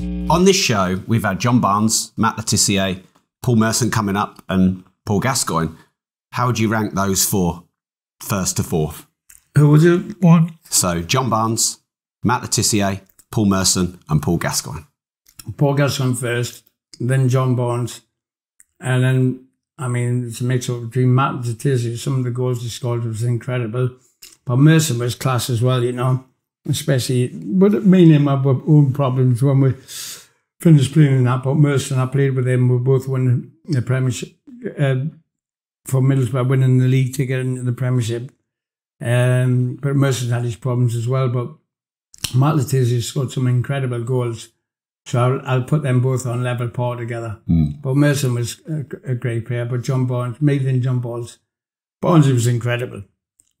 On this show, we've had John Barnes, Matt Le Tissier, Paul Merson coming up, and Paul Gascoigne. How would you rank those four, first to fourth? Who would you want? So, John Barnes, Matt Le Tissier, Paul Merson, and Paul Gascoigne. Paul Gascoigne first, then John Barnes, and then, I mean, it's a mix-up between Matt Le Tissier. Some of the goals he scored was incredible. But Merson was class as well, you know, especially, but me and him have our own problems when we finished playing in that, but Merson, I played with him, we both won the Premiership, for Middlesbrough, winning the league to get into the Premiership. But Merson had his problems as well, but Matt Le Tissier scored some incredible goals. So I'll put them both on level par together. Mm. But Merson was a great player, but John Barnes, me and John Barnes. Barnes was incredible.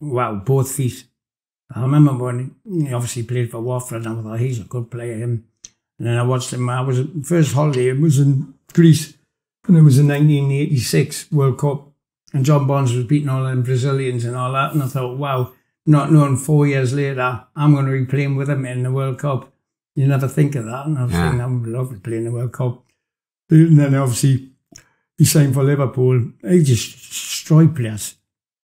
Wow, both feet. I remember when he obviously played for Watford, and I thought, he's a good player, him. And then I watched him. I was first holiday, it was in Greece, and it was in 1986 World Cup. And John Barnes was beating all them Brazilians and all that. And I thought, wow, not knowing 4 years later, I'm going to be playing with him in the World Cup. You never think of that. And I was thinking, I would love to play in the World Cup. And then obviously, he signed for Liverpool. He just destroyed players.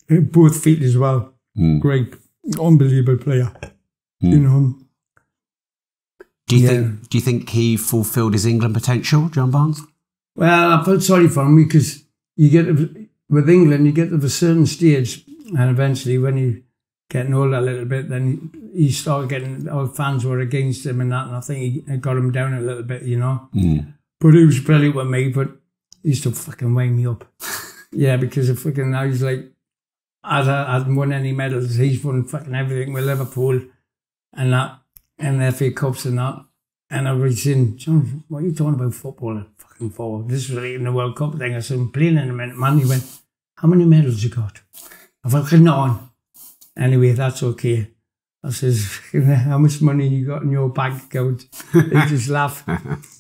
Both feet as well. Mm. Great, unbelievable player. Mm. You know. Do you think he fulfilled his England potential, John Barnes? Well, I felt sorry for him because you get with England, you get to a certain stage, and eventually, when you getting older a little bit, then he started getting all fans were against him and that, and I think he got him down a little bit, you know. Mm. But he was brilliant with me, but he used to fucking wind me up. Yeah, because of fucking I was like. I hadn't won any medals. He's won fucking everything with Liverpool and that, and the FA Cups and that. And I was saying, John, what are you talking about football fucking for? This was like in the World Cup thing. I said, I'm playing in a minute, man. He went, how many medals you got? I fucking none. Anyway, that's okay. I says, how much money you got in your bank account? He just laughed.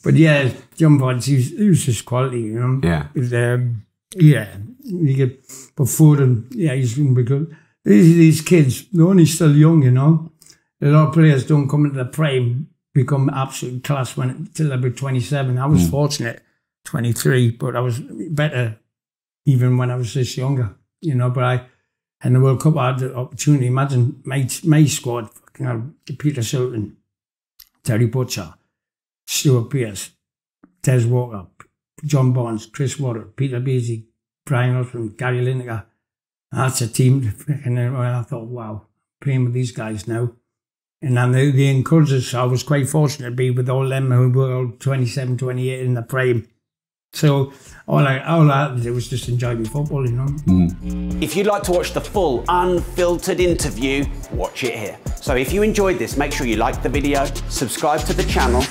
But yeah, John Barnes, he was just quality, you know? Yeah. Yeah, you get before them. Yeah, he's going to be good. These kids, they're only still young, you know. A lot of players don't come into the prime, become absolute class until about 27. I was fortunate, 23, but I was better even when I was just younger, you know. But in the World Cup, I had the opportunity. Imagine my squad, fucking Peter Shilton, Terry Butcher, Stuart Pearce, Des Walker, John Barnes, Chris Waddle, Peter Beasley, Brian Osborne, Gary Lineker. That's a team. And then I thought, wow, playing with these guys now. And then they encouraged us. I was quite fortunate to be with all them who were all 27, 28 in the prime. So all I had to do was just enjoy my football, you know. Mm. If you'd like to watch the full, unfiltered interview, watch it here. So if you enjoyed this, make sure you like the video, subscribe to the channel.